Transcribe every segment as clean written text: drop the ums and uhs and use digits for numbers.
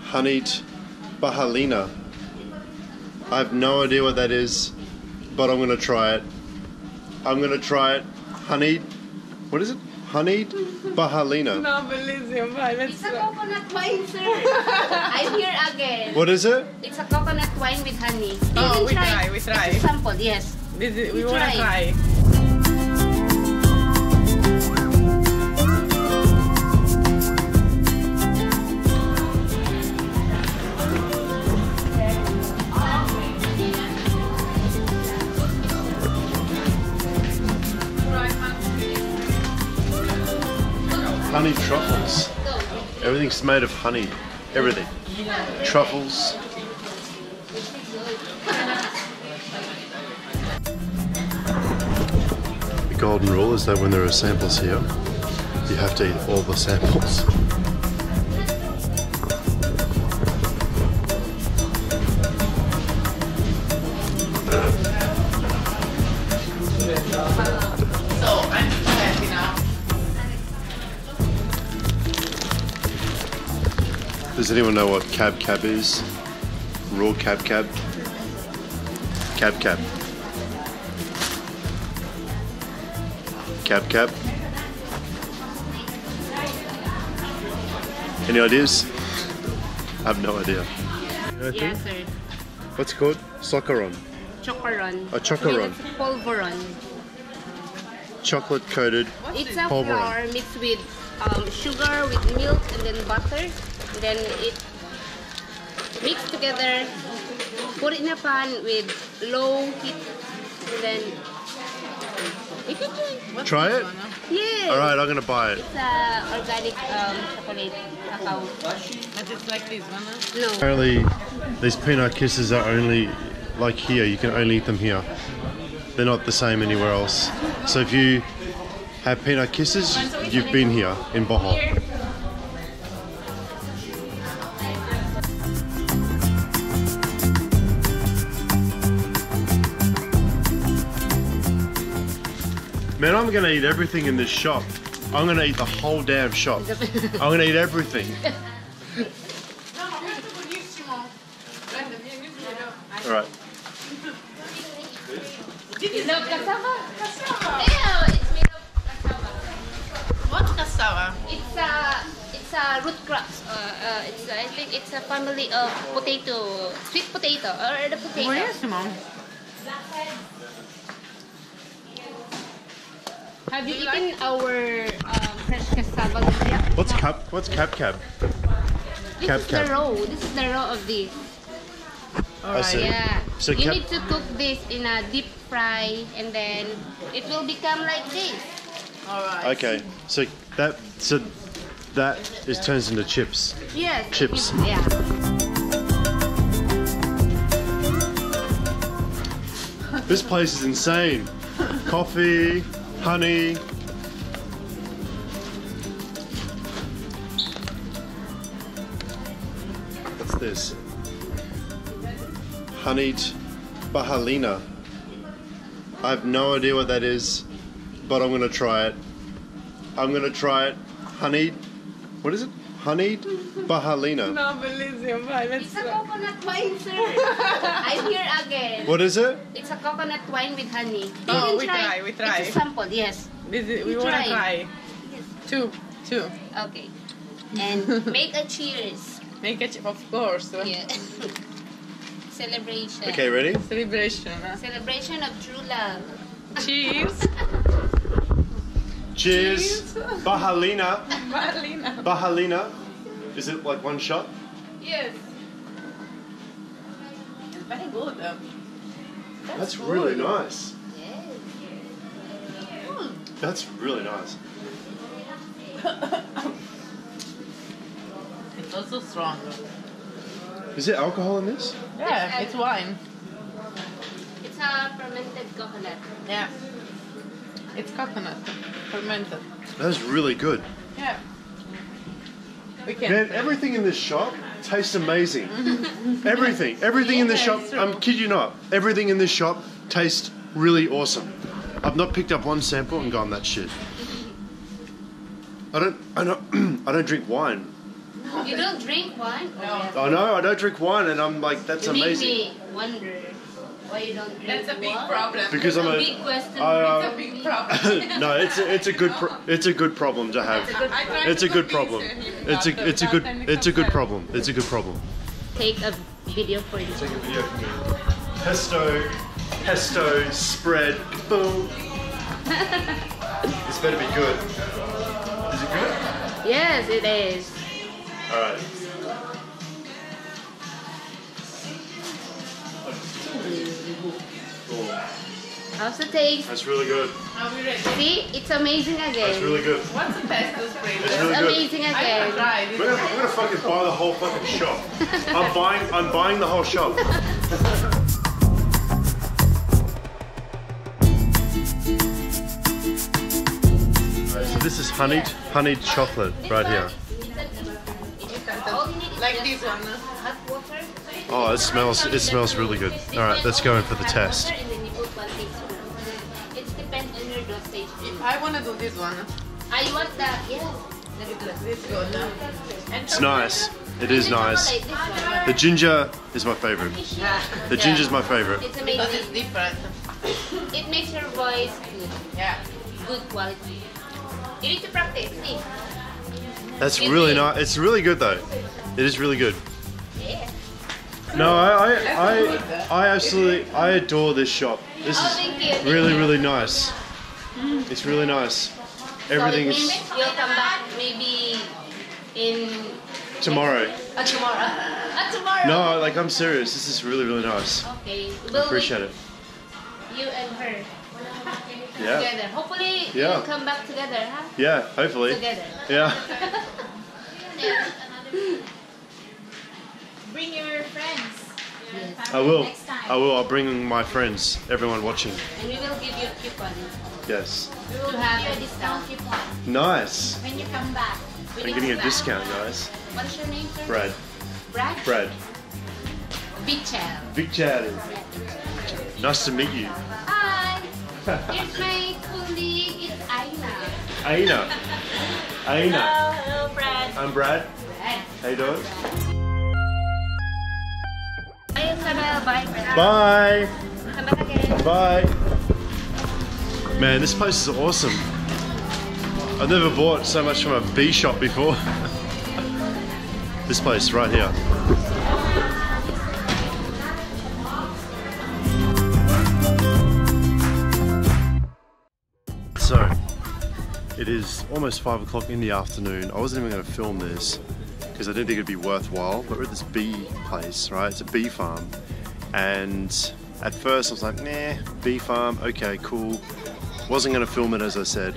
honeyed Bahalina. I have no idea what that is, but I'm gonna try it. I'm gonna try it. Honeyed, what is it? Honeyed Bahalina. No, Belize, but it's a coconut wine, sir. I'm here again. What is it? It's a coconut wine with honey. Oh, we try. We try. It's a sample, yes. We wanna try. Honey truffles. Everything's made of honey. Everything. Truffles. The golden rule is that when there are samples here, you have to eat all the samples. Does anyone know what cab is? Raw cab? Cab. Cab. Any ideas? I have no idea. Yeah, sir. What's it called? Socaron. Chocoron. A chocoron. Polvoron. Chocolate coated. It's a flour mixed with sugar, with milk, and then butter. Then it mixed together, put it in a pan with low heat, and then if you try it? Yeah. Alright, I'm gonna buy it. It's organic chocolate cacao. But it's like this one? No. Apparently these peanut kisses are only like here, you can only eat them here. They're not the same anywhere else. So if you have peanut kisses, you've been here in Bohol. Man, I'm gonna eat everything in this shop. I'm gonna eat the whole damn shop. I'm gonna eat everything. All right. Did you know cassava? Cassava. Ew, it's made of cassava. What cassava? It's a root crop. I think it's a family of potato, sweet potato, or the potato. Where is Simon? Have you eaten our fresh cassava? What's cab? What's cab? This is the roe. This is the roe of this. Alright. Yeah. So you need to cook this in a deep fry, and then it will become like this. Alright. Okay. So that turns into chips. Yes. Chips. Yeah. This place is insane. Coffee. Honey. What's this? Honeyed Bahalina. I have no idea what that is, but I'm gonna try it. I'm gonna try it. Honeyed. What is it? Honeyed Bahalina. No, Belize, but it's a coconut wine, sir. I'm here again. What is it? It's a coconut wine with honey. Oh, we try. It's a sample, yes. We wanna try. Yes. Two. Okay. And make a cheers. Make a cheers, of course. Yeah. Celebration. Okay, ready? Celebration. Celebration of true love. Cheers. Cheers. Bahalina. Is it like one shot? Yes. It's very good though. That's good. Really nice. Yes. That's really nice. It's also strong. Is there alcohol in this? Yeah, it's wine. It's a fermented coconut. Yeah. It's coconut. Fermented. That is really good. Yeah. We can. Man, everything in this shop tastes amazing. Everything in this shop, I'm kidding you not, everything in this shop tastes really awesome. I've not picked up one sample and gone that shit. I don't drink wine. You don't drink wine? No. Oh no, I don't drink wine, and I'm like, that's amazing. You make me wonder why you don't drink wine. That's a big problem. Because I'm a big question. It's a big problem. No, it's a good problem to have. It's a good problem. Take a video for you. Take a video for me. Pesto spread. Boom. This better be good. Is it good? Yes, it is. All right. How's the taste? That's really good. See, it's amazing again. That's really good. What's the pesto spread? It's really amazing good. Again. We're gonna fucking buy the whole fucking shop. I'm buying the whole shop. This is honeyed chocolate right here. Like this one. Oh, it smells really good. All right, let's go in for the test. It depends on your dosage. I want to do this one. I want that. Yeah. It's nice. It is nice. The ginger is my favorite. The ginger is my favorite. It's amazing. It's different. It makes your voice good. Yeah. Good quality. You need to practice, see? That's really nice. It's really good though. It is really good. Yeah. No, I absolutely, I adore this shop. This is really nice. It's really nice. Everything is... You'll come back maybe in... Tomorrow. Tomorrow. No, like I'm serious. This is really nice. Okay. I appreciate it. You and her. Yeah. Together. Hopefully we'll come back together, huh? Yeah, hopefully. Together. Yeah. Bring your friends. Yes. I will. Next time. I will. I'll bring my friends. Everyone watching. And we will give you a coupon. Yes. We will have a discount coupon. Nice. When you come back. I'm getting a discount, guys. What's your name, sir? Brad. Brad? Brad. Vichel. Vichel. Nice to meet you. Here's my colleague, it's Aina. Aina. Aina. Hello, Brad. I'm Brad. Brad. How you doing? Bye. Come back again. Bye. Man, this place is awesome. I've never bought so much from a bee shop before. This place right here. So, it is almost 5 o'clock in the afternoon. I wasn't even going to film this because I didn't think it'd be worthwhile, but we're at this bee place, right? It's a bee farm. And at first I was like, nah, bee farm, okay, cool. Wasn't going to film it, as I said.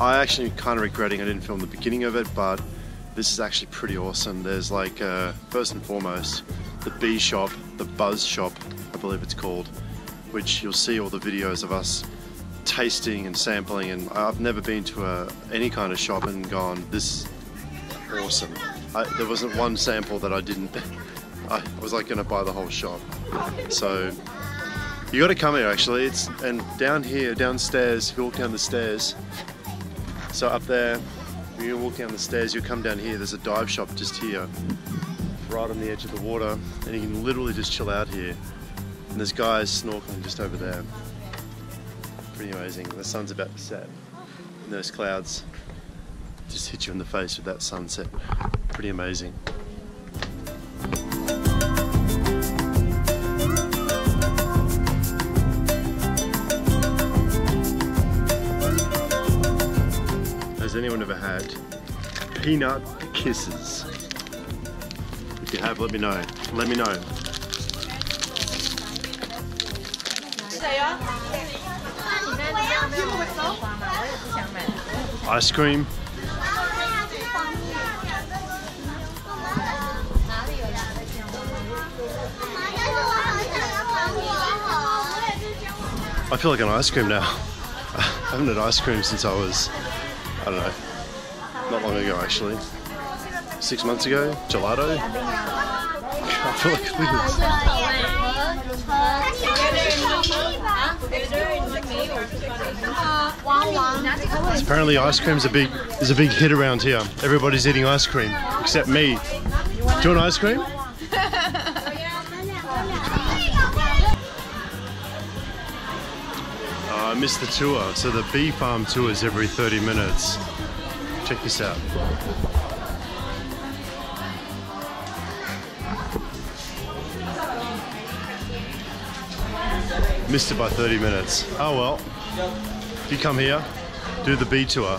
I actually kind of regretting I didn't film the beginning of it, but this is actually pretty awesome. There's like, first and foremost, the bee shop, the Buzz shop, I believe it's called, which you'll see all the videos of us tasting and sampling, and I've never been to any kind of shop and gone, this is awesome. There wasn't one sample that I didn't, I was like gonna buy the whole shop. So you gotta come here actually, and down here, downstairs, you walk down the stairs. So up there, you walk down the stairs, you'll come down here, there's a dive shop just here, right on the edge of the water, and you can literally just chill out here. And there's guys snorkeling just over there. Pretty amazing. The sun's about to set and those clouds just hit you in the face with that sunset. Pretty amazing. Has anyone ever had peanut kisses? If you have, let me know. Let me know. Ice cream. I feel like an ice cream now. I haven't had ice cream since I was, I don't know, not long ago actually. 6 months ago, gelato. I feel like Apparently ice cream's a big hit around here. Everybody's eating ice cream, except me. Do you want ice cream? I missed the tour, so the bee farm tour is every 30 minutes. Check this out. Missed it by 30 minutes. Oh well. If you come here, do the bee tour,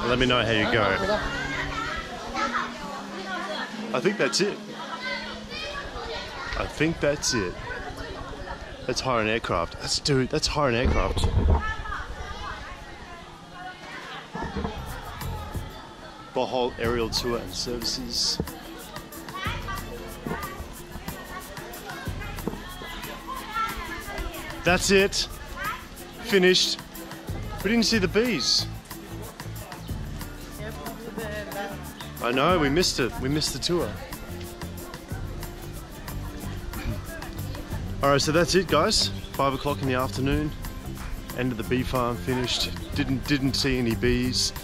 and let me know how you go. I think that's it. I think that's it. Let's hire an aircraft. Dude, let's hire an aircraft. Bohol Aerial Tour and Services. That's it. Finished. We didn't see the bees. I know, we missed it. We missed the tour. Alright, so that's it guys, 5 o'clock in the afternoon, end of the bee farm finished, didn't see any bees.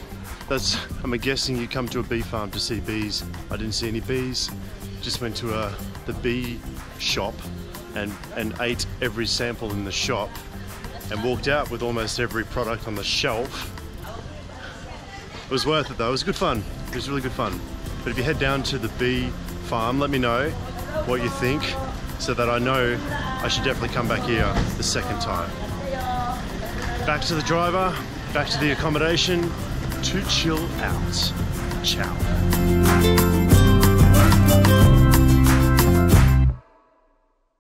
I'm guessing you come to a bee farm to see bees. I didn't see any bees, just went to the bee shop and ate every sample in the shop and walked out with almost every product on the shelf. It was worth it though, it was good fun, it was really good fun. But if you head down to the bee farm, let me know what you think, so that I know I should definitely come back here the second time. Back to the driver, back to the accommodation, to chill out. Ciao.